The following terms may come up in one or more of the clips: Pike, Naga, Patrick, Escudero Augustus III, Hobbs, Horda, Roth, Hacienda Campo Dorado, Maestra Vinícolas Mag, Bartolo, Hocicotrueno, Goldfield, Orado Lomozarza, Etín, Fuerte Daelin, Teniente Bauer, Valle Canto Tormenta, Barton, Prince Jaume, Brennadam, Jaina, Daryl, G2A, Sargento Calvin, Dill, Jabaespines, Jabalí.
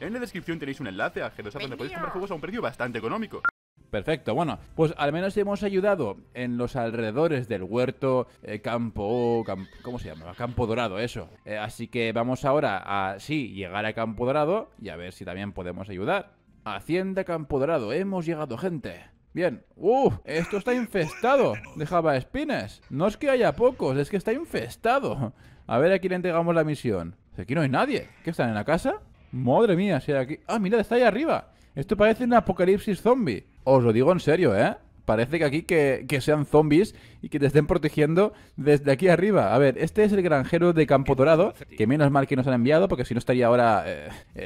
En la descripción tenéis un enlace a G2A donde podéis comprar juegos a un precio bastante económico. Perfecto, bueno, pues al menos hemos ayudado en los alrededores del huerto ¿cómo se llama? Campo Dorado, eso. Así que vamos ahora a, sí, llegar a Campo Dorado y a ver si también podemos ayudar. Hacienda Campo Dorado, hemos llegado, gente. Bien. ¡Uf! Esto está infestado de jabaespines. No es que haya pocos, es que está infestado. A ver, aquí le entregamos la misión. Aquí no hay nadie. ¿Qué están en la casa? Madre mía, si hay aquí... ¡Ah, mirad, está ahí arriba! Esto parece un apocalipsis zombie. Os lo digo en serio, ¿eh? Parece que aquí que sean zombies y que te estén protegiendo desde aquí arriba. A ver, este es el granjero de Campo Dorado, que menos mal que nos han enviado, porque si no estaría ahora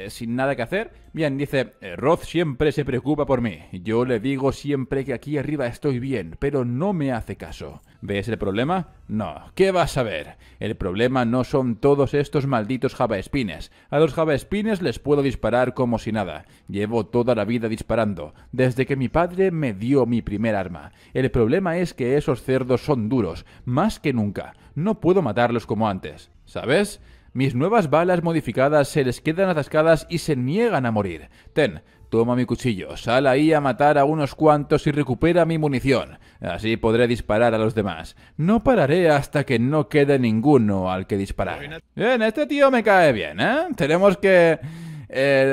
sin nada que hacer. Bien, dice, Roth siempre se preocupa por mí. Yo le digo siempre que aquí arriba estoy bien, pero no me hace caso. ¿Ves el problema? No, ¿qué vas a ver? El problema no son todos estos malditos jabaespines. A los jabaespines les puedo disparar como si nada. Llevo toda la vida disparando, desde que mi padre me dio mi primer arma. El problema es que esos cerdos son duros, más que nunca. No puedo matarlos como antes, ¿sabes? Mis nuevas balas modificadas se les quedan atascadas y se niegan a morir. Ten, toma mi cuchillo, sal ahí a matar a unos cuantos y recupera mi munición. Así podré disparar a los demás. No pararé hasta que no quede ninguno al que disparar. Bien, este tío me cae bien, ¿eh? Tenemos que...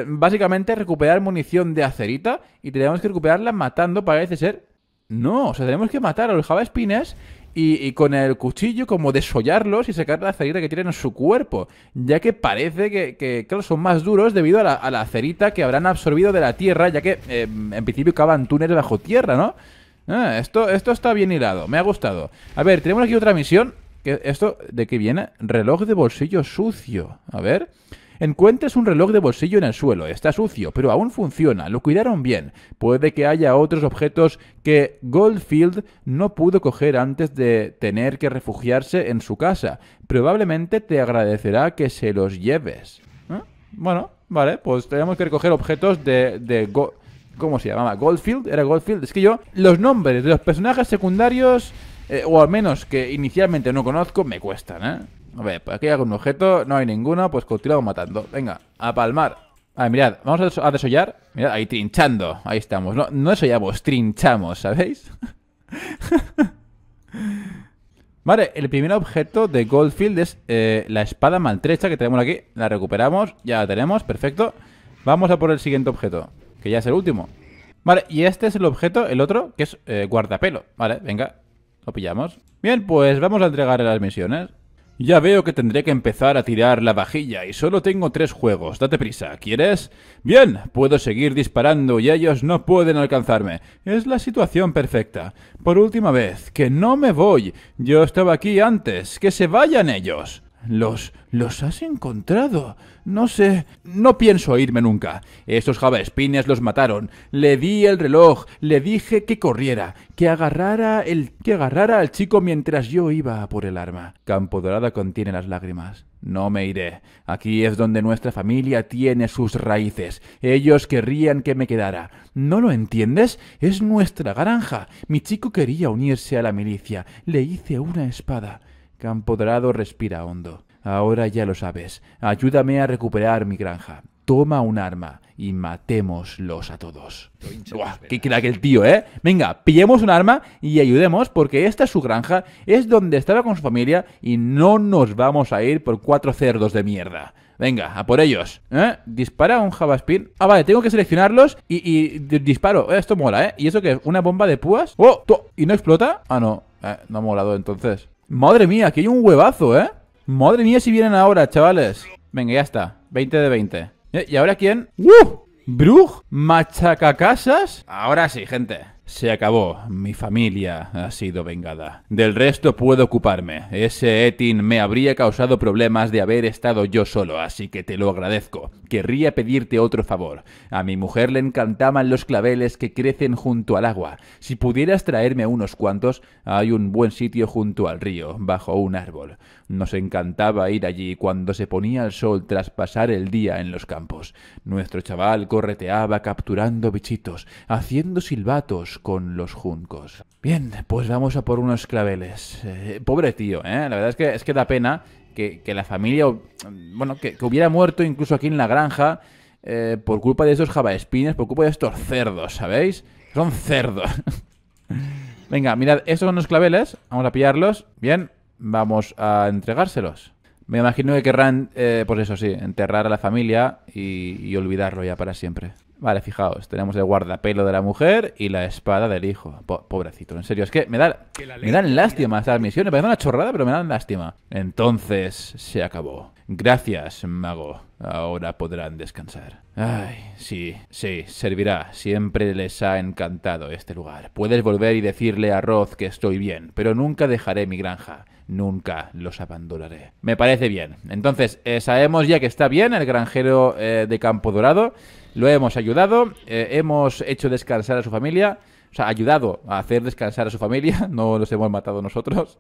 básicamente recuperar munición de acerita y tenemos que recuperarla matando, parece ser... No, o sea, tenemos que matar a los jabaespines... Y con el cuchillo como desollarlos y sacar la acerita que tienen en su cuerpo, ya que parece que claro, son más duros debido a la acerita que habrán absorbido de la tierra, ya que en principio cavan túneles bajo tierra, ¿no? Ah, esto está bien hilado, me ha gustado. A ver, tenemos aquí otra misión. ¿Esto de qué viene? Reloj de bolsillo sucio. A ver... Encuentras un reloj de bolsillo en el suelo, está sucio, pero aún funciona, lo cuidaron bien. Puede que haya otros objetos que Goldfield no pudo coger antes de tener que refugiarse en su casa. Probablemente te agradecerá que se los lleves. ¿Eh? Bueno, vale, pues tenemos que recoger objetos de ¿cómo se llamaba? ¿Goldfield? ¿Era Goldfield? Es que yo, los nombres de los personajes secundarios, o al menos que inicialmente no conozco, me cuestan, ¿eh? A ver, pues aquí hay algún objeto, no hay ninguno, pues continuamos matando. Venga, a palmar. A ver, mirad, vamos a desollar. Mirad, ahí trinchando, ahí estamos. No desollamos, trinchamos, ¿sabéis? Vale, el primer objeto de Goldfield es la espada maltrecha que tenemos aquí. La recuperamos, ya la tenemos, perfecto. Vamos a por el siguiente objeto, que ya es el último. Vale, y este es el objeto, el otro, que es guardapelo. Vale, venga, lo pillamos. Bien, pues vamos a entregar las misiones. Ya veo que tendré que empezar a tirar la vajilla y solo tengo 3 juegos. Date prisa, ¿quieres? Bien, puedo seguir disparando y ellos no pueden alcanzarme. Es la situación perfecta. Por última vez, que no me voy. Yo estaba aquí antes. ¡Que se vayan ellos! ¿Los has encontrado? No sé... No pienso irme nunca. Esos jabaespines los mataron. Le di el reloj. Le dije que corriera. Que agarrara al chico mientras yo iba a por el arma. Campo Dorado contiene las lágrimas. No me iré. Aquí es donde nuestra familia tiene sus raíces. Ellos querrían que me quedara. ¿No lo entiendes? Es nuestra granja. Mi chico quería unirse a la milicia. Le hice una espada. Campo Dorado respira hondo. Ahora ya lo sabes. Ayúdame a recuperar mi granja. Toma un arma y matémoslos a todos. Buah, qué crack el tío, ¿eh? Venga, pillemos un arma y ayudemos porque esta es su granja, es donde estaba con su familia y no nos vamos a ir por 4 cerdos de mierda. Venga, a por ellos. ¿Eh? Dispara un jabaespín. Ah, vale, tengo que seleccionarlos y disparo. Esto mola, ¿eh? ¿Y eso qué es? ¿Una bomba de púas? ¡Oh! ¿Y no explota? Ah, no. No ha molado entonces. Madre mía, aquí hay un huevazo, ¿eh? Madre mía si vienen ahora, chavales. Venga, ya está. 20 de 20. ¿Y ahora quién? ¡Uh! ¿Brug? ¿Machacacasas? Ahora sí, gente. Se acabó. Mi familia ha sido vengada. Del resto puedo ocuparme. Ese Etín me habría causado problemas de haber estado yo solo, así que te lo agradezco. Querría pedirte otro favor. A mi mujer le encantaban los claveles que crecen junto al agua. Si pudieras traerme unos cuantos, hay un buen sitio junto al río, bajo un árbol. Nos encantaba ir allí cuando se ponía el sol tras pasar el día en los campos. Nuestro chaval correteaba capturando bichitos, haciendo silbatos con los juncos. Bien, pues vamos a por unos claveles. Pobre tío, ¿eh? La verdad es que da pena que la familia... Bueno, que hubiera muerto incluso aquí en la granja por culpa de estos jabaespines, por culpa de estos cerdos, ¿sabéis? Son cerdos. Venga, mirad, estos son los claveles. Vamos a pillarlos. Bien, vamos a entregárselos. Me imagino que querrán, pues eso sí, enterrar a la familia y olvidarlo ya para siempre. Vale, fijaos, tenemos el guardapelo de la mujer y la espada del hijo. Pobrecito, en serio, es que me dan lástima estas misiones. Me parecen una chorrada, pero me dan lástima. Entonces, se acabó. Gracias, mago. Ahora podrán descansar. Ay, sí, sí, servirá. Siempre les ha encantado este lugar. Puedes volver y decirle a Roth que estoy bien, pero nunca dejaré mi granja. Nunca los abandonaré. Me parece bien. Entonces, sabemos ya que está bien el granjero de Campo Dorado. Lo hemos ayudado, hemos hecho descansar a su familia, o sea, ayudado a hacer descansar a su familia, no los hemos matado nosotros.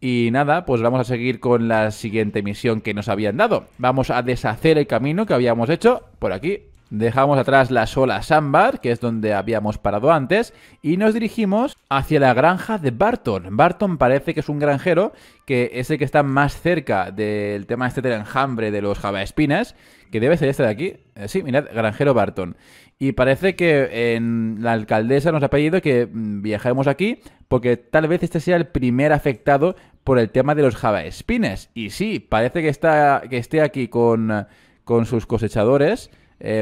Y nada, pues vamos a seguir con la siguiente misión que nos habían dado. Vamos a deshacer el camino que habíamos hecho por aquí. Dejamos atrás las olas ámbar, que es donde habíamos parado antes, y nos dirigimos hacia la granja de Barton. Barton parece que es un granjero, que es el que está más cerca del tema este del enjambre de los jabaespines, que debe ser este de aquí. Sí, mirad, granjero Barton. Y parece que la alcaldesa nos ha pedido que viajemos aquí, porque tal vez este sea el primer afectado por el tema de los jabaespines. Y sí, parece que esté aquí con sus cosechadores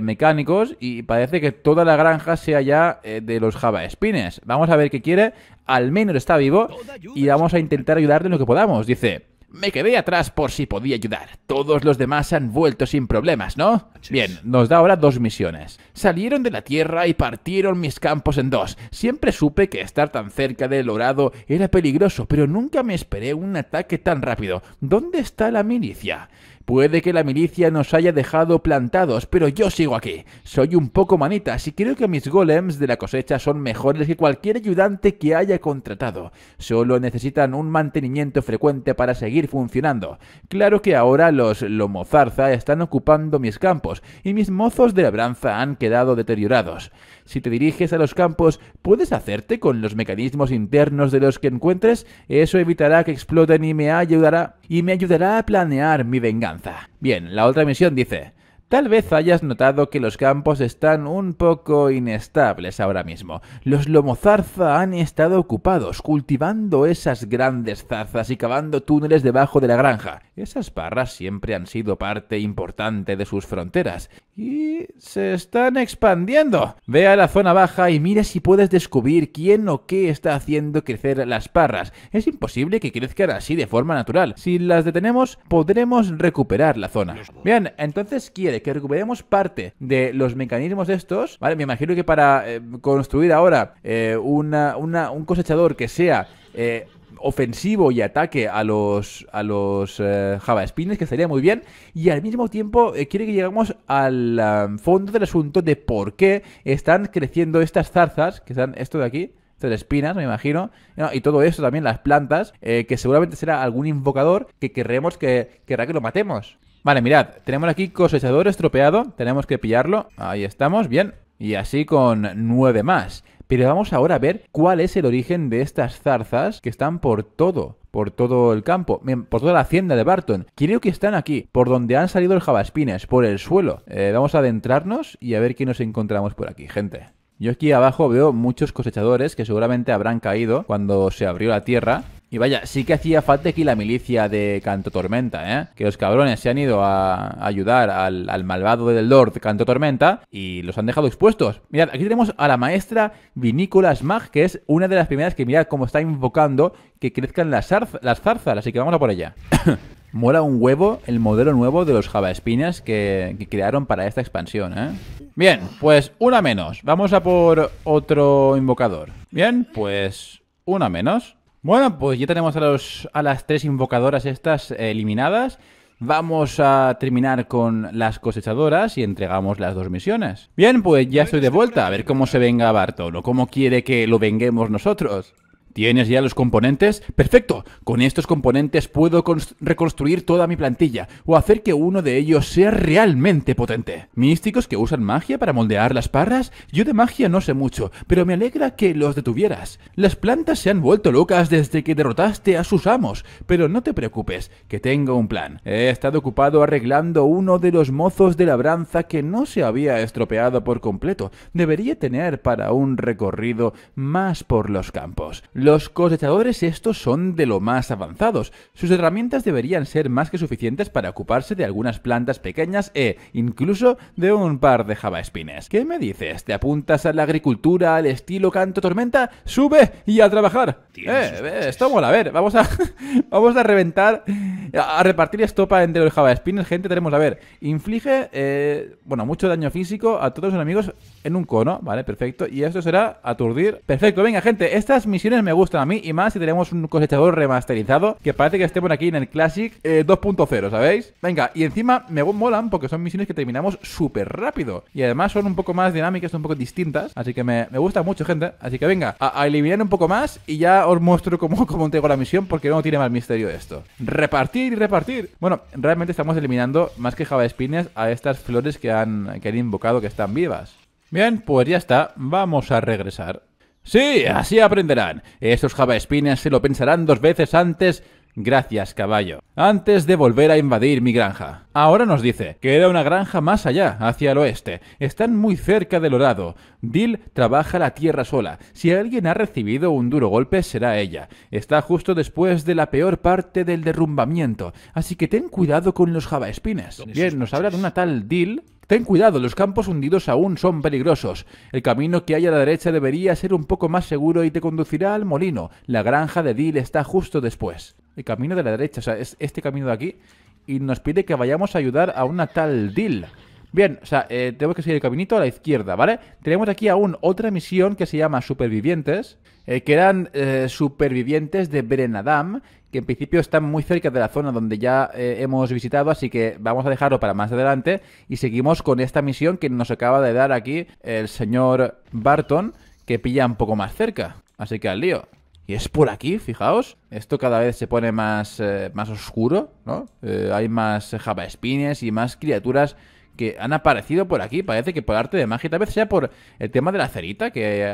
mecánicos, y parece que toda la granja sea ya de los jabaespines. Vamos a ver qué quiere. Al menos está vivo y vamos a intentar ayudarle en lo que podamos. Dice: me quedé atrás por si podía ayudar. Todos los demás han vuelto sin problemas, ¿no? Bien, nos da ahora dos misiones. Salieron de la tierra y partieron mis campos en dos. Siempre supe que estar tan cerca del Orado era peligroso, pero nunca me esperé un ataque tan rápido. ¿Dónde está la milicia? Puede que la milicia nos haya dejado plantados, pero yo sigo aquí. Soy un poco manitas y creo que mis golems de la cosecha son mejores que cualquier ayudante que haya contratado. Solo necesitan un mantenimiento frecuente para seguir funcionando. Claro que ahora los Lomozarza están ocupando mis campos y mis mozos de labranza han quedado deteriorados. Si te diriges a los campos, ¿puedes hacerte con los mecanismos internos de los que encuentres? Eso evitará que exploten y me ayudará a planear mi venganza. Bien, la otra misión dice: tal vez hayas notado que los campos están un poco inestables ahora mismo. Los Lomozarza han estado ocupados cultivando esas grandes zarzas y cavando túneles debajo de la granja. Esas parras siempre han sido parte importante de sus fronteras y se están expandiendo. Ve a la zona baja y mira si puedes descubrir quién o qué está haciendo crecer las parras. Es imposible que crezcan así de forma natural. Si las detenemos, podremos recuperar la zona. Bien, entonces quiere que recuperemos parte de los mecanismos estos, ¿vale? Me imagino que para construir ahora un cosechador que sea ofensivo y ataque a los jabaespines, que estaría muy bien, y al mismo tiempo quiere que lleguemos al fondo del asunto de por qué están creciendo estas zarzas, que están esto de aquí, estas espinas, me imagino, no, y todo esto también, las plantas, que seguramente será algún invocador que querremos que lo matemos. Vale, mirad, tenemos aquí cosechador estropeado, tenemos que pillarlo, ahí estamos, bien, y así con 9 más. Pero vamos ahora a ver cuál es el origen de estas zarzas que están por todo el campo, por toda la hacienda de Barton. Creo que están aquí, por donde han salido los jabaespines, por el suelo. Vamos a adentrarnos y a ver qué nos encontramos por aquí, gente. Yo aquí abajo veo muchos cosechadores que seguramente habrán caído cuando se abrió la tierra. Y vaya, sí que hacía falta aquí la milicia de Canto Tormenta, ¿eh? Que los cabrones se han ido a ayudar al malvado del Lord Canto Tormenta y los han dejado expuestos. Mirad, aquí tenemos a la maestra Vinícolas Mag, que es una de las primeras que, mirad cómo está invocando que crezcan las zarzas, así que vamos a por ella. Mola un huevo el modelo nuevo de los jabaespines que crearon para esta expansión, ¿eh? Bien, pues una menos. Vamos a por otro invocador. Bien, pues una menos. Bueno, pues ya tenemos a las 3 invocadoras estas eliminadas. Vamos a terminar con las cosechadoras y entregamos las 2 misiones. Bien, pues ya estoy de vuelta. A ver cómo se venga Bartolo, cómo quiere que lo venguemos nosotros. ¿Tienes ya los componentes? ¡Perfecto! Con estos componentes puedo reconstruir toda mi plantilla o hacer que uno de ellos sea realmente potente. ¿Místicos que usan magia para moldear las parras? Yo de magia no sé mucho, pero me alegra que los detuvieras. Las plantas se han vuelto locas desde que derrotaste a sus amos, pero no te preocupes, que tengo un plan. He estado ocupado arreglando uno de los mozos de labranza que no se había estropeado por completo. Debería tener para un recorrido más por los campos. Los cosechadores estos son de lo más avanzados. Sus herramientas deberían ser más que suficientes para ocuparse de algunas plantas pequeñas e incluso de un par de jabaespines. ¿Qué me dices? ¿Te apuntas a la agricultura al estilo Canto Tormenta? ¡Sube y a trabajar! Esto mola, a ver, vamos a vamos a reventar, a repartir estopa entre los jabaespines, gente. Tenemos, a ver, inflige bueno, mucho daño físico a todos los enemigos en un cono, vale, perfecto. Y esto será aturdir, perfecto. Venga, gente, estas misiones me gustan a mí, y más si tenemos un cosechador remasterizado, que parece que estemos aquí en el Classic 2.0, ¿sabéis? Venga, y encima me molan porque son misiones que terminamos súper rápido, y además son un poco más dinámicas, son un poco distintas, así que me gusta mucho, gente. Así que venga, a eliminar un poco más, y ya os muestro cómo tengo la misión, porque no tiene más misterio esto. Repartir y repartir. Bueno, realmente estamos eliminando más que jabaespines a estas flores que han invocado, que están vivas. Bien, pues ya está, vamos a regresar. Sí, así aprenderán. Estos jabaespines se lo pensarán dos veces antes. Gracias, caballo. Antes de volver a invadir mi granja. Ahora nos dice, queda una granja más allá, hacia el oeste. Están muy cerca del Orado. Dill trabaja la tierra sola. Si alguien ha recibido un duro golpe, será ella. Está justo después de la peor parte del derrumbamiento. Así que ten cuidado con los jabaespines. Bien, nos habla de una tal Dill. Ten cuidado, los campos hundidos aún son peligrosos. El camino que hay a la derecha debería ser un poco más seguro y te conducirá al molino. La granja de Dill está justo después. El camino de la derecha, o sea, es este camino de aquí. Y nos pide que vayamos a ayudar a una tal Dill. Bien, o sea, tenemos que seguir el caminito a la izquierda, ¿vale? Tenemos aquí aún otra misión que se llama Supervivientes, que eran supervivientes de Brennadam, que en principio están muy cerca de la zona donde ya hemos visitado, así que vamos a dejarlo para más adelante, y seguimos con esta misión que nos acaba de dar aquí el señor Barton, que pilla un poco más cerca, así que al lío. Y es por aquí, fijaos. Esto cada vez se pone más oscuro, ¿no? Hay más jabaespines y más criaturas que han aparecido por aquí. Parece que por arte de magia, tal vez sea por el tema de la cerita, que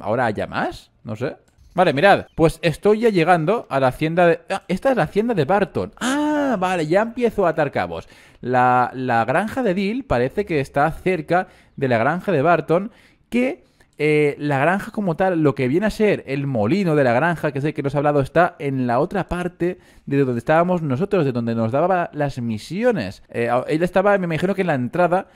ahora haya más, no sé. Vale, mirad, pues estoy ya llegando a la hacienda de... Ah, esta es la hacienda de Barton. Ah, vale, ya empiezo a atar cabos. La granja de Dill parece que está cerca de la granja de Barton, que... la granja como tal, lo que viene a ser el molino de la granja, que es el que nos ha hablado, está en la otra parte de donde estábamos nosotros, de donde nos daba las misiones. Él estaba, me imagino que en la entrada,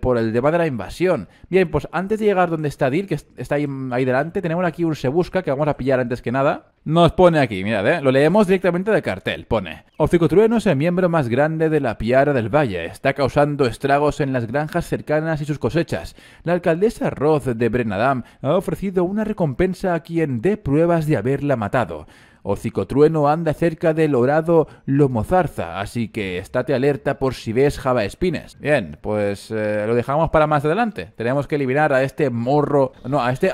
por el tema de la invasión. Bien, pues antes de llegar donde está Dill, que está ahí delante, tenemos aquí un se busca que vamos a pillar antes que nada. Nos pone aquí, mirad, lo leemos directamente de cartel, pone: Hocicotrueno es el miembro más grande de la piara del valle, está causando estragos en las granjas cercanas y sus cosechas. La alcaldesa Roth de Brennadam ha ofrecido una recompensa a quien dé pruebas de haberla matado. Hocicotrueno anda cerca del Orado Lomozarza, así que estate alerta por si ves jabaespines. Bien, pues lo dejamos para más adelante. Tenemos que eliminar a este morro... No, a este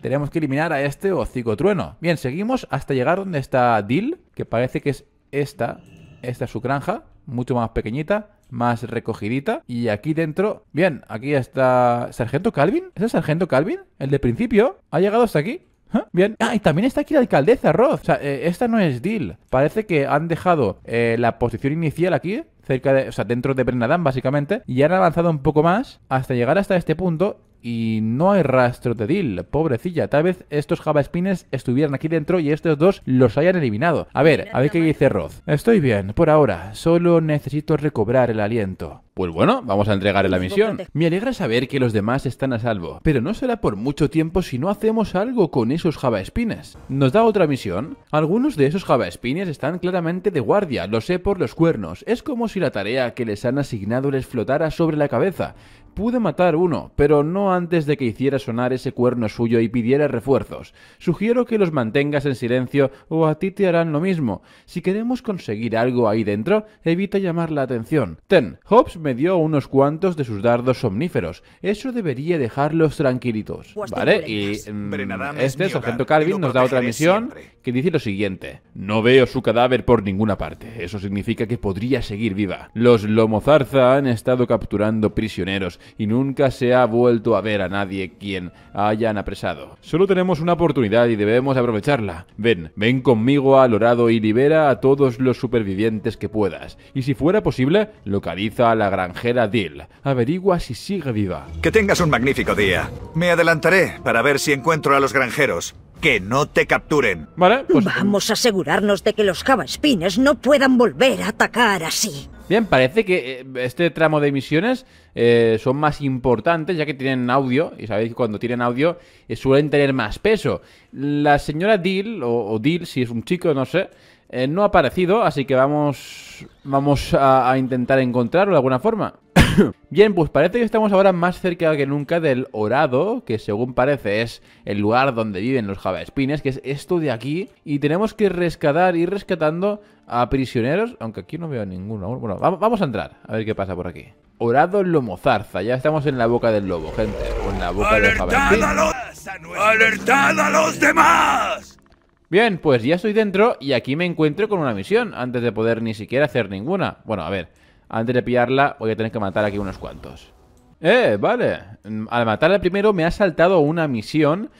tenemos que eliminar a este Hocicotrueno. Bien, seguimos hasta llegar donde está Dill, que parece que es esta. Esta es su granja, mucho más pequeñita, más recogidita. Y aquí dentro... Bien, aquí está... ¿Sargento Calvin? ¿Es el Sargento Calvin? El de principio. ¿Ha llegado hasta aquí? Bien. Ah, y también está aquí la alcaldesa Roth. O sea, esta no es Dill. Parece que han dejado la posición inicial aquí, cerca de, o sea, dentro de Brennadam, básicamente, y han avanzado un poco más hasta llegar hasta este punto, y no hay rastro de Dill. Pobrecilla, tal vez estos jabaespines estuvieran aquí dentro y estos dos los hayan eliminado. A ver qué dice Roth. Estoy bien, por ahora. Solo necesito recobrar el aliento. Pues bueno, vamos a entregar la misión. Me alegra saber que los demás están a salvo, pero no será por mucho tiempo si no hacemos algo con esos jabaespines. Nos da otra misión. Algunos de esos jabaespines están claramente de guardia, lo sé por los cuernos. Es como si la tarea que les han asignado les flotara sobre la cabeza. Pude matar uno, pero no antes de que hiciera sonar ese cuerno suyo y pidiera refuerzos. Sugiero que los mantengas en silencio o a ti te harán lo mismo. Si queremos conseguir algo ahí dentro, evita llamar la atención. Ten, Hobbs me dio unos cuantos de sus dardos somníferos. Eso debería dejarlos tranquilitos, ¿vale? Y este sargento Calvin nos da otra misión que dice lo siguiente. No veo su cadáver por ninguna parte. Eso significa que podría seguir viva. Los Lomozarza han estado capturando prisioneros y nunca se ha vuelto a ver a nadie quien hayan apresado. Solo tenemos una oportunidad y debemos aprovecharla. Ven conmigo al Orado y libera a todos los supervivientes que puedas. Y si fuera posible, localiza a la granjera Dill. Averigua si sigue viva. Que tengas un magnífico día. Me adelantaré para ver si encuentro a los granjeros. ¡Que no te capturen! Vale, pues... Vamos a asegurarnos de que los Jabaespines no puedan volver a atacar así. Bien, parece que este tramo de misiones son más importantes, ya que tienen audio, y sabéis que cuando tienen audio suelen tener más peso. La señora Dill, o Dill, si es un chico, no sé, no ha aparecido, así que vamos a intentar encontrarlo de alguna forma. Bien, pues parece que estamos ahora más cerca que nunca del Orado, que según parece es el lugar donde viven los Jabaespines, que es esto de aquí. Y tenemos que ir rescatando a prisioneros, aunque aquí no veo ninguno. Bueno, vamos a entrar, a ver qué pasa por aquí. Orado Lomozarza, ya estamos en la boca del lobo, gente. En la boca del Jabaespín. ¡Alertad a los demás! Bien, pues ya estoy dentro y aquí me encuentro con una misión, antes de poder ni siquiera hacer ninguna. Bueno, a ver, antes de pillarla voy a tener que matar aquí unos cuantos. Vale. Al matarla primero me ha saltado una misión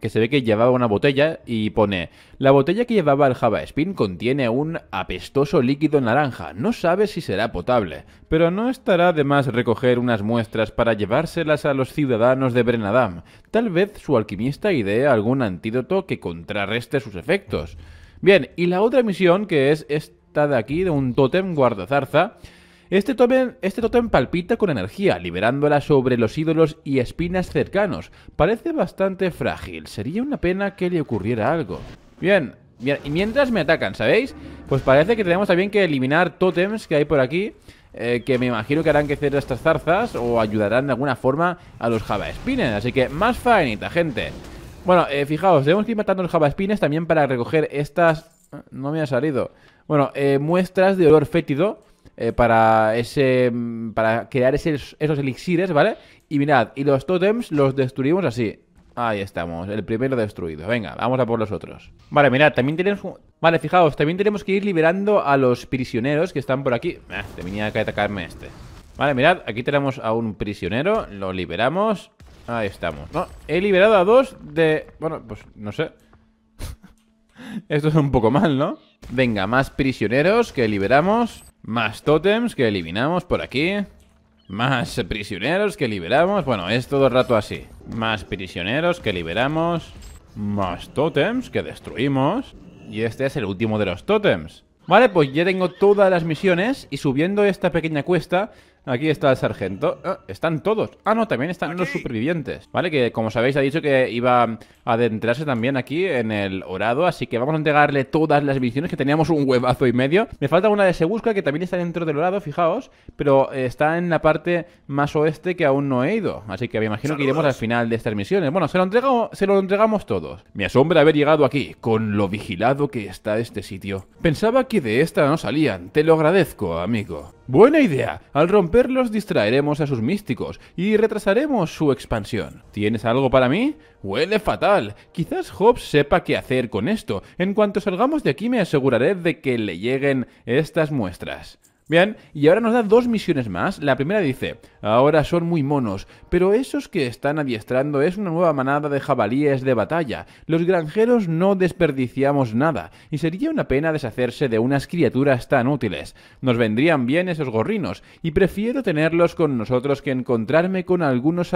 que se ve que llevaba una botella y pone... La botella que llevaba el Jabaespín contiene un apestoso líquido naranja. No sabe si será potable, pero no estará de más recoger unas muestras para llevárselas a los ciudadanos de Brennadam. Tal vez su alquimista idee algún antídoto que contrarreste sus efectos. Bien, y la otra misión, que es esta de aquí, de un tótem guardazarza. Este tótem palpita con energía, liberándola sobre los ídolos y espinas cercanos. Parece bastante frágil, sería una pena que le ocurriera algo. Bien, bien, y mientras me atacan, ¿sabéis? Pues parece que tenemos también que eliminar tótems que hay por aquí, que me imagino que harán crecer estas zarzas o ayudarán de alguna forma a los Jabaespines. Así que más faenita, gente. Bueno, fijaos, tenemos que ir matando a los Jabaespines también para recoger estas... No me ha salido. Bueno, muestras de olor fétido. Para crear esos elixires, ¿vale? Y mirad, y los tótems los destruimos así. Ahí estamos, el primero destruido. Venga, vamos a por los otros. Vale, mirad, también tenemos... Vale, fijaos, también tenemos que ir liberando a los prisioneros que están por aquí. Tenía que atacarme este. Vale, mirad, aquí tenemos a un prisionero. Lo liberamos. Ahí estamos. No, he liberado a dos de... Bueno, pues no sé. Esto es un poco mal, ¿no? Venga, más prisioneros que liberamos. Más tótems que eliminamos por aquí. Más prisioneros que liberamos. Bueno, es todo el rato así. Más prisioneros que liberamos. Más tótems que destruimos. Y este es el último de los tótems. Vale, pues ya tengo todas las misiones. Y subiendo esta pequeña cuesta, aquí está el sargento. Están todos. Ah, no, también están los supervivientes. Vale, que como sabéis ha dicho que iba a adentrarse también aquí en el Orado. Así que vamos a entregarle todas las misiones, que teníamos un huevazo y medio. Me falta una de Se Busca, que también está dentro del Orado, fijaos. Pero está en la parte más oeste, que aún no he ido. Así que me imagino que iremos al final de estas misiones. Bueno, se lo entregamos todos. Me asombra haber llegado aquí, con lo vigilado que está este sitio. Pensaba que de esta no salían. Te lo agradezco, amigo. Buena idea. Al romperlos distraeremos a sus místicos y retrasaremos su expansión. ¿Tienes algo para mí? Huele fatal. Quizás Hobbs sepa qué hacer con esto. En cuanto salgamos de aquí me aseguraré de que le lleguen estas muestras. Bien, y ahora nos da dos misiones más. La primera dice, ahora son muy monos, pero esos que están adiestrando es una nueva manada de jabalíes de batalla. Los granjeros no desperdiciamos nada, y sería una pena deshacerse de unas criaturas tan útiles. Nos vendrían bien esos gorrinos, y prefiero tenerlos con nosotros que encontrarme con algunos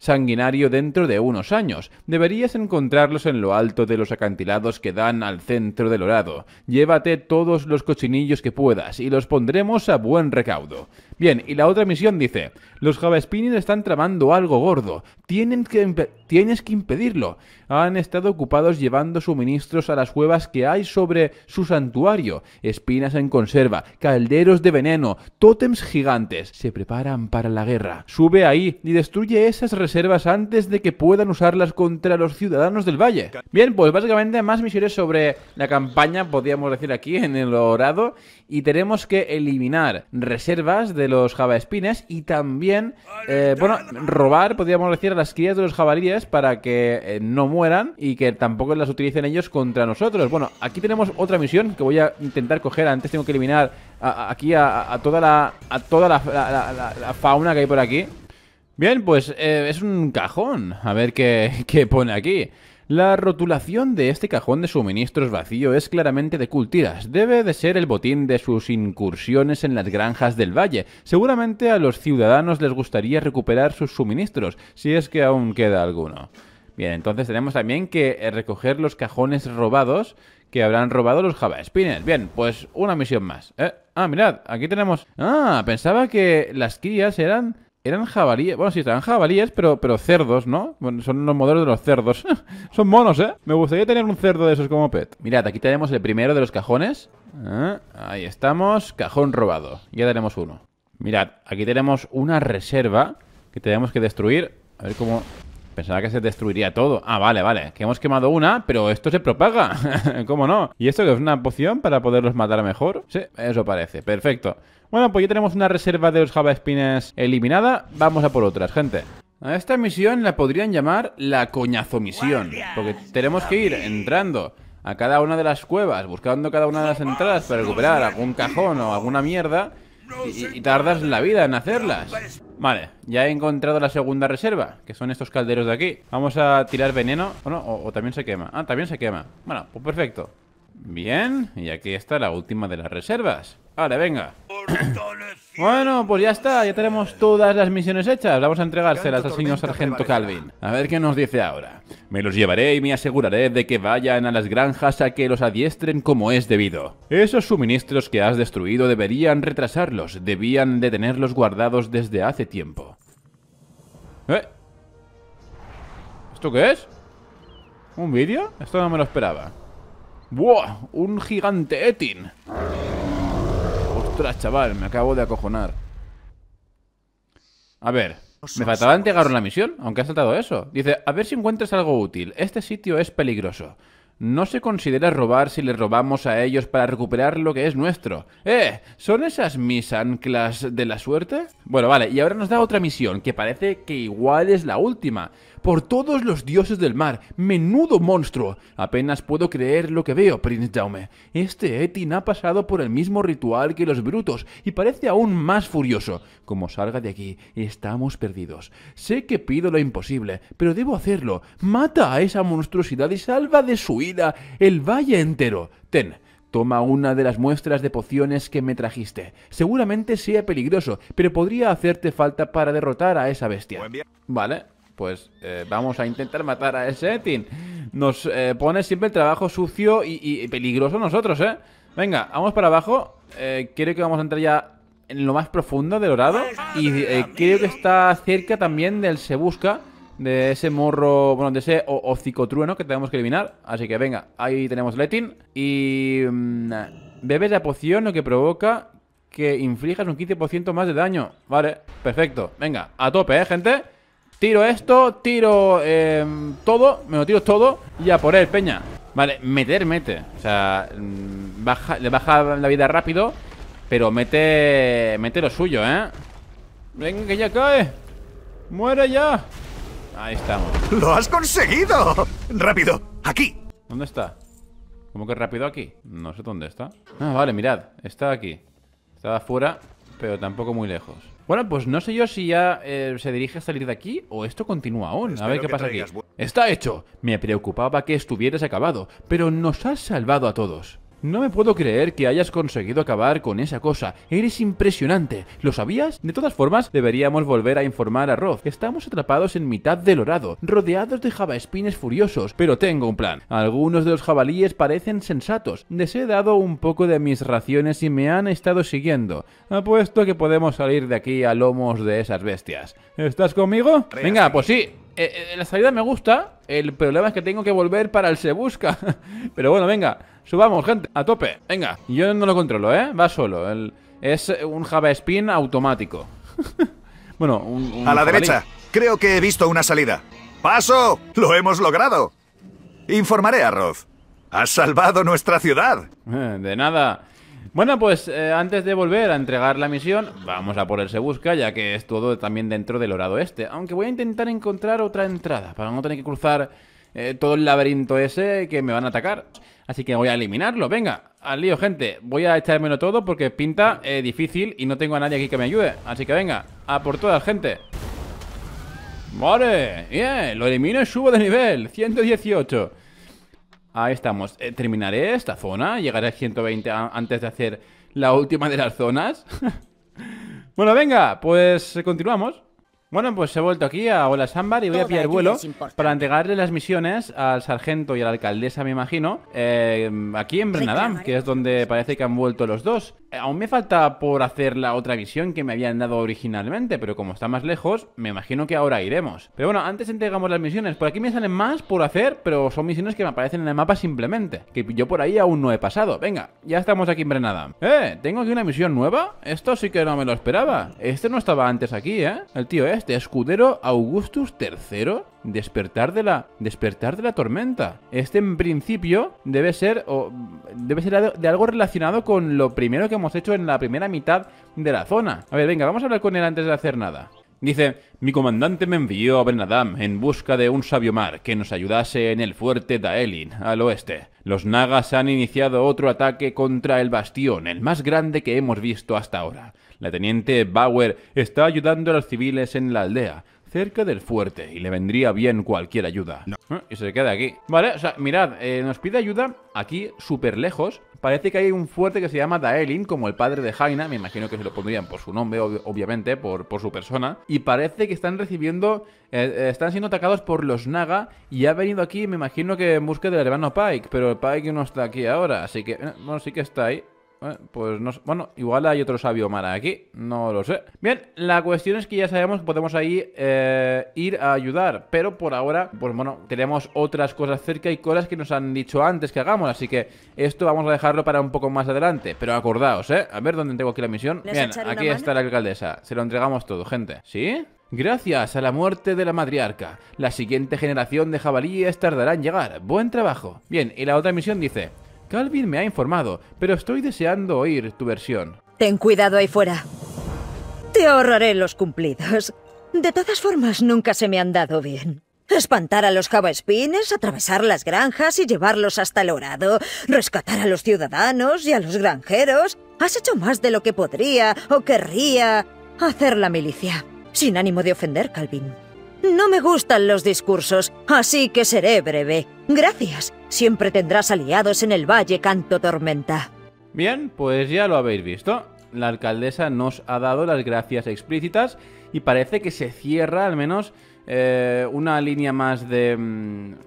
sanguinario dentro de unos años. Deberías encontrarlos en lo alto de los acantilados que dan al centro del Orado. Llévate todos los cochinillos que puedas y los pondremos a buen recaudo. Bien, y la otra misión dice, los Jabaespines están tramando algo gordo. Tienes que impedirlo. Han estado ocupados llevando suministros a las cuevas que hay sobre su santuario. Espinas en conserva, calderos de veneno, tótems gigantes. Se preparan para la guerra. Sube ahí y destruye esas reservas reservas antes de que puedan usarlas contra los ciudadanos del valle. Bien, pues básicamente más misiones sobre la campaña, podríamos decir, aquí en el Orado. Y tenemos que eliminar reservas de los jabaespines y también, bueno, robar, podríamos decir, a las crías de los jabalíes para que no mueran y que tampoco las utilicen ellos contra nosotros. Bueno, aquí tenemos otra misión que voy a intentar coger. Antes tengo que eliminar a toda la fauna que hay por aquí. Bien, pues es un cajón. A ver qué pone aquí. La rotulación de este cajón de suministros vacío es claramente de cultiras. Debe de ser el botín de sus incursiones en las granjas del valle. Seguramente a los ciudadanos les gustaría recuperar sus suministros, si es que aún queda alguno. Bien, entonces tenemos también que recoger los cajones robados que habrán robado los jabaespines. Bien, pues una misión más. Ah, mirad, aquí tenemos... Ah, pensaba que las crías eran jabalíes. Bueno, sí, eran jabalíes, pero cerdos, ¿no? Bueno, son los modelos de los cerdos. Son monos, ¿eh? Me gustaría tener un cerdo de esos como pet. Mirad, aquí tenemos el primero de los cajones. Ahí estamos. Cajón robado. Ya tenemos uno. Mirad, aquí tenemos una reserva que tenemos que destruir. A ver cómo... Pensaba que se destruiría todo. Ah, vale, vale. Que hemos quemado una, pero esto se propaga. ¿Cómo no? ¿Y esto que es una poción para poderlos matar mejor? Sí, eso parece. Perfecto. Bueno, pues ya tenemos una reserva de los jabaespines eliminada. Vamos a por otras, gente. A esta misión la podrían llamar la coñazo misión, porque tenemos que ir entrando a cada una de las cuevas, buscando cada una de las entradas para recuperar algún cajón o alguna mierda. Y tardas la vida en hacerlas. Vale, ya he encontrado la segunda reserva, que son estos calderos de aquí. Vamos a tirar veneno. Bueno, o también se quema. Ah, también se quema. Bueno, pues perfecto. Bien, y aquí está la última de las reservas. Vale, venga. Bueno, pues ya está. Ya tenemos todas las misiones hechas. Vamos a entregárselas al señor Sargento Calvin. A ver qué nos dice ahora. Me los llevaré y me aseguraré de que vayan a las granjas a que los adiestren como es debido. Esos suministros que has destruido deberían retrasarlos. Debían de tenerlos guardados desde hace tiempo. ¿Esto qué es? ¿Un vídeo? Esto no me lo esperaba. ¡Buah! ¡Un gigante Etín! Ostras, chaval, me acabo de acojonar. A ver, me faltaba entregar la misión, aunque ha saltado eso. Dice, a ver si encuentras algo útil. Este sitio es peligroso. No se considera robar si les robamos a ellos para recuperar lo que es nuestro. ¿Son esas mis anclas de la suerte? Bueno, vale, y ahora nos da otra misión, que parece que igual es la última. Por todos los dioses del mar, menudo monstruo. Apenas puedo creer lo que veo, Prince Jaume. Este Etín ha pasado por el mismo ritual que los brutos y parece aún más furioso. Como salga de aquí, estamos perdidos. Sé que pido lo imposible, pero debo hacerlo. Mata a esa monstruosidad y salva de su el valle entero. Ten, toma una de las muestras de pociones que me trajiste. Seguramente sea peligroso, pero podría hacerte falta para derrotar a esa bestia. Vale, pues vamos a intentar matar a ese Etín. Nos pone siempre el trabajo sucio y peligroso nosotros, ¿eh? Venga, vamos para abajo. Creo que vamos a entrar ya en lo más profundo del Orado. Y creo que está cerca también del Se Busca. De ese morro, bueno, de ese hocicotrueno que tenemos que eliminar. Así que venga, ahí tenemos el Etín. Y bebes la poción, lo que provoca que inflijas un 15% más de daño. Vale, perfecto, venga, a tope, gente. Tiro esto, tiro todo, me lo tiro todo. Y a por él, peña. Vale, mete, o sea, le baja la vida rápido, pero mete lo suyo, ¿eh? Venga, que ya cae. Muere ya. Ahí estamos. ¡Lo has conseguido! ¡Rápido! ¡Aquí! ¿Dónde está? ¿Cómo que rápido aquí? No sé dónde está. Ah, vale, mirad. Está aquí. Estaba fuera, pero tampoco muy lejos. Bueno, pues no sé yo si ya se dirige a salir de aquí o esto continúa aún. A ver qué pasa aquí. ¡Está hecho! Me preocupaba que estuvieras acabado, pero nos has salvado a todos. No me puedo creer que hayas conseguido acabar con esa cosa. Eres impresionante. ¿Lo sabías? De todas formas, deberíamos volver a informar a Roth. Estamos atrapados en mitad del Orado, rodeados de jabaespines furiosos. Pero tengo un plan. Algunos de los jabalíes parecen sensatos. Les he dado un poco de mis raciones y me han estado siguiendo. Apuesto que podemos salir de aquí a lomos de esas bestias. ¿Estás conmigo? Venga, pues sí. La salida me gusta. El problema es que tengo que volver para el Se Busca. Pero bueno, venga, subamos, gente, a tope. Venga, yo no lo controlo, ¿eh? Va solo. Es un jabaespín automático. Bueno, un a la jabalí. Derecha. Creo que he visto una salida. ¡Paso! ¡Lo hemos logrado! Informaré a Roth. ¡Has salvado nuestra ciudad! De nada. Bueno, pues antes de volver a entregar la misión, vamos a por el se busca, ya que es todo también dentro del Orado Este. Aunque voy a intentar encontrar otra entrada, para no tener que cruzar todo el laberinto ese que me van a atacar. Así que voy a eliminarlo, venga. Al lío, gente. Voy a echármelo todo porque pinta difícil y no tengo a nadie aquí que me ayude. Así que venga, a por todas, gente. Vale, bien, lo elimino y subo de nivel, 118. Ahí estamos. Terminaré esta zona, llegaré a 120 antes de hacer la última de las zonas. Bueno, venga, pues continuamos. Bueno, pues he vuelto aquí a Hola Sambar y voy a pillar vuelo para entregarle las misiones al sargento y a la alcaldesa, me imagino, aquí en Brennadam, que es donde parece que han vuelto los dos. Aún me falta por hacer la otra misión que me habían dado originalmente, pero como está más lejos, me imagino que ahora iremos. Pero bueno, antes entregamos las misiones. Por aquí me salen más por hacer, pero son misiones que me aparecen en el mapa simplemente, que yo por ahí aún no he pasado. Venga, ya estamos aquí en Brennadam. ¿Tengo aquí una misión nueva? Esto sí que no me lo esperaba. Este no estaba antes aquí, ¿eh? El tío este, Escudero Augustus III. Despertar de la tormenta. Este en principio debe ser de algo relacionado con lo primero que hemos hecho en la primera mitad de la zona. A ver, venga, vamos a hablar con él antes de hacer nada. Dice: mi comandante me envió a Brennadam en busca de un sabio mar que nos ayudase en el fuerte Daelin, al oeste. Los nagas han iniciado otro ataque contra el bastión, el más grande que hemos visto hasta ahora. La teniente Bauer está ayudando a los civiles en la aldea cerca del fuerte, y le vendría bien cualquier ayuda. No. Y se queda aquí. Vale, o sea, mirad, nos pide ayuda aquí súper lejos. Parece que hay un fuerte que se llama Daelin, como el padre de Jaina. Me imagino que se lo pondrían por su nombre, obviamente, por su persona. Y parece que están recibiendo... están siendo atacados por los Naga y ha venido aquí, me imagino que en busca del hermano Pike. Pero el Pike no está aquí ahora, así que... bueno, sí que está ahí. Pues no sé. Bueno, igual hay otro sabio mara aquí, no lo sé. Bien, la cuestión es que ya sabemos que podemos ahí ir a ayudar, pero por ahora, pues bueno, tenemos otras cosas cerca y cosas que nos han dicho antes que hagamos, así que esto vamos a dejarlo para un poco más adelante. Pero acordaos, a ver dónde tengo aquí la misión. Bien, aquí está la alcaldesa, se lo entregamos todo, gente. ¿Sí? Gracias a la muerte de la matriarca, la siguiente generación de jabalíes tardará en llegar. Buen trabajo. Bien, y la otra misión dice... Calvin me ha informado, pero estoy deseando oír tu versión. Ten cuidado ahí fuera. Te ahorraré los cumplidos. De todas formas, nunca se me han dado bien. Espantar a los Jabaespines, atravesar las granjas y llevarlos hasta el Orado, rescatar a los ciudadanos y a los granjeros. Has hecho más de lo que podría o querría hacer la milicia. Sin ánimo de ofender, Calvin. No me gustan los discursos, así que seré breve. Gracias. Siempre tendrás aliados en el Valle Canto Tormenta. Bien, pues ya lo habéis visto. La alcaldesa nos ha dado las gracias explícitas y parece que se cierra al menos una línea más de...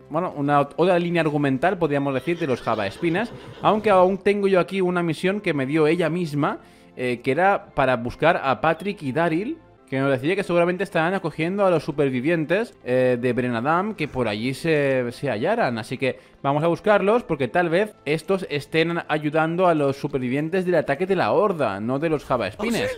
bueno, otra línea argumental, podríamos decir, de los Jabaespines. Aunque aún tengo yo aquí una misión que me dio ella misma, que era para buscar a Patrick y Daryl, que nos decía que seguramente estarán acogiendo a los supervivientes de Brennadam que por allí se hallaran. Así que vamos a buscarlos porque tal vez estos estén ayudando a los supervivientes del ataque de la Horda, no de los Jabaespines.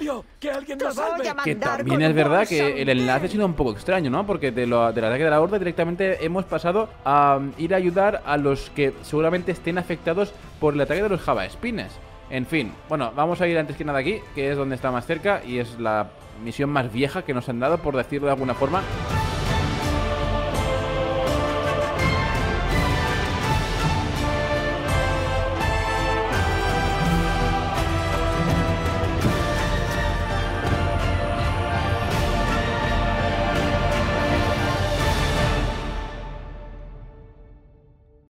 Que también es verdad que el enlace ha sido un poco extraño, ¿no? Porque del ataque de la Horda directamente hemos pasado a ir a ayudar a los que seguramente estén afectados por el ataque de los Jabaespines. En fin, bueno, vamos a ir antes que nada aquí, que es donde está más cerca y es la misión más vieja que nos han dado, por decirlo de alguna forma.